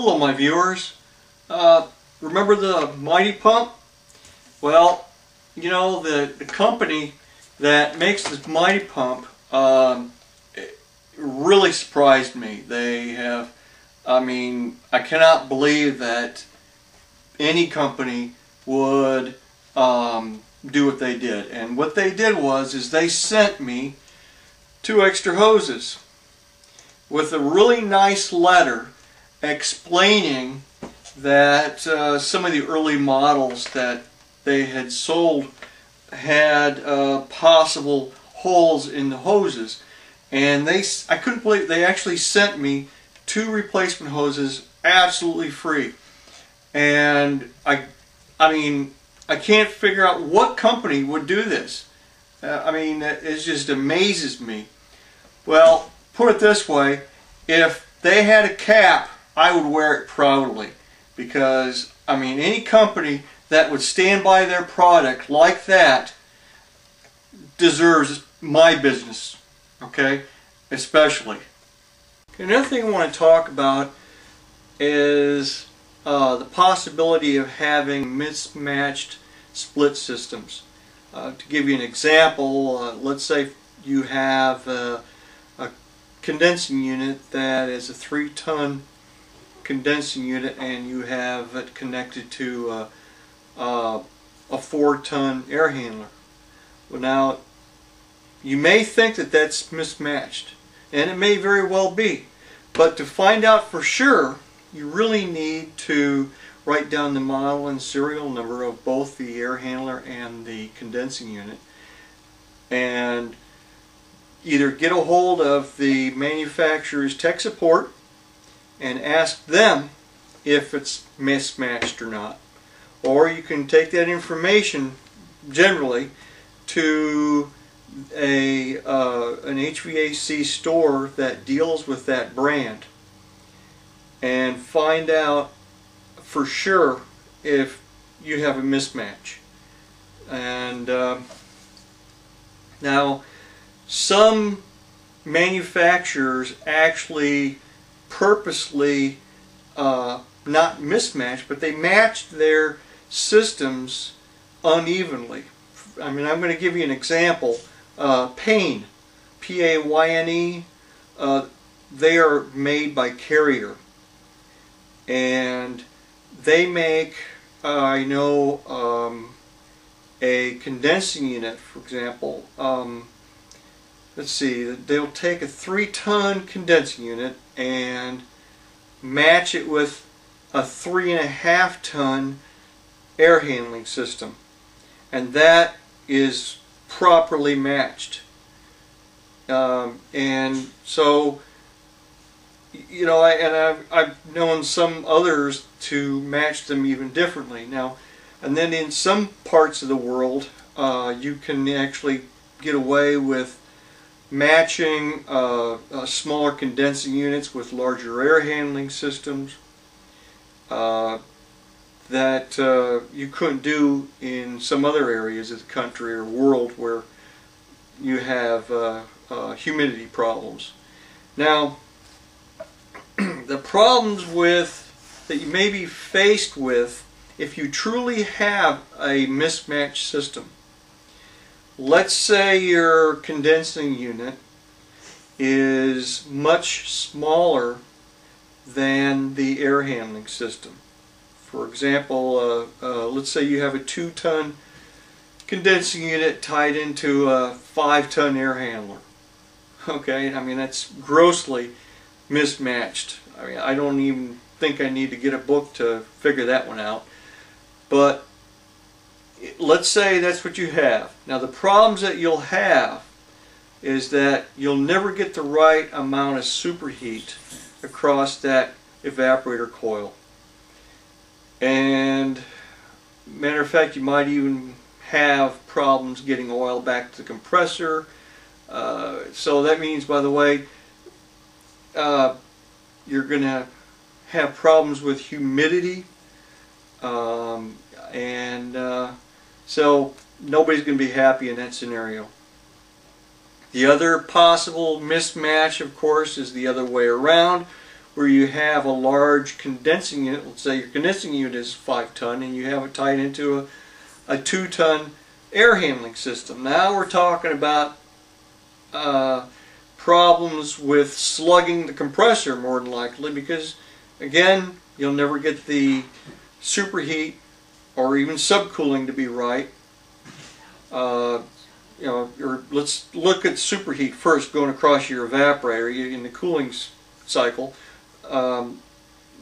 Hello my viewers. Remember the Mighty Pump? Well, you know, the company that makes this Mighty Pump really surprised me. They have, I mean, I cannot believe that any company would do what they did. And what they did was, is they sent me 2 extra hoses with a really nice letter explaining that some of the early models that they had sold had possible holes in the hoses, and I couldn't believe they actually sent me 2 replacement hoses absolutely free. And I mean, I can't figure out what company would do this. I mean, it just amazes me. Well, put it this way, if they had a cap, I would wear it proudly, because I mean, any company that would stand by their product like that deserves my business, okay? Especially. Okay, another thing I want to talk about is the possibility of having mismatched split systems. To give you an example, let's say you have a condensing unit that is a 3-ton condensing unit, and you have it connected to a 4-ton air handler. Well, now you may think that that's mismatched, and it may very well be, but to find out for sure you really need to write down the model and serial number of both the air handler and the condensing unit, and either get a hold of the manufacturer's tech support and ask them if it's mismatched or not. Or you can take that information generally to an HVAC store that deals with that brand and find out for sure if you have a mismatch. And now some manufacturers actually purposely not mismatched, but they matched their systems unevenly. I mean, I'm going to give you an example. Payne, P-A-Y-N-E, they are made by Carrier, and they make, I know, a condensing unit, for example. Let's see, they'll take a 3-ton condensing unit and match it with a 3.5-ton air handling system, and that is properly matched. And so, you know, I've known some others to match them even differently now. And then in some parts of the world, you can actually get away with matching smaller condensing units with larger air handling systems that you couldn't do in some other areas of the country or world where you have humidity problems. Now, the problems that you may be faced with if you truly have a mismatched system. Let's say your condensing unit is much smaller than the air handling system. For example, let's say you have a 2-ton condensing unit tied into a 5-ton air handler. Okay, I mean, that's grossly mismatched. I mean, I don't even think I need to get a book to figure that one out. But let's say that's what you have. Now, the problems that you'll have is that you'll never get the right amount of superheat across that evaporator coil. And matter of fact, you might even have problems getting oil back to the compressor. So that means, by the way, you're going to have problems with humidity. So nobody's going to be happy in that scenario. The other possible mismatch, of course, is the other way around, where you have a large condensing unit, let's say your condensing unit is 5 ton and you have it tied into a 2 ton air handling system. Now we're talking about problems with slugging the compressor more than likely, because again you'll never get the superheat or even subcooling to be right. You know, or let's look at superheat first, going across your evaporator in the cooling cycle.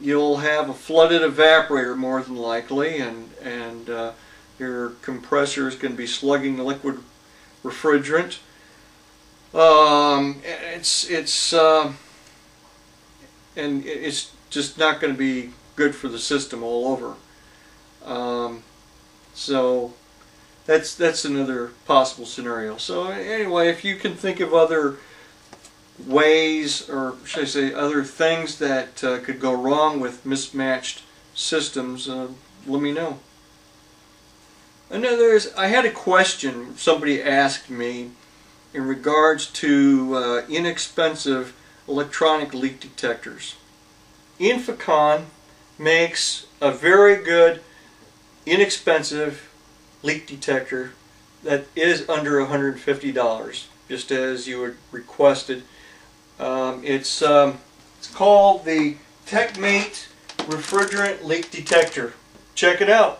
You'll have a flooded evaporator more than likely, and your compressor is going to be slugging liquid refrigerant. And it's just not going to be good for the system all over. So that's another possible scenario. So anyway, if you can think of other ways, or should I say other things that could go wrong with mismatched systems, let me know. Another is, I had a question somebody asked me in regards to inexpensive electronic leak detectors. Inficon makes a very good inexpensive leak detector that is under $150, just as you had requested. It's called the TechMate Refrigerant Leak Detector. Check it out.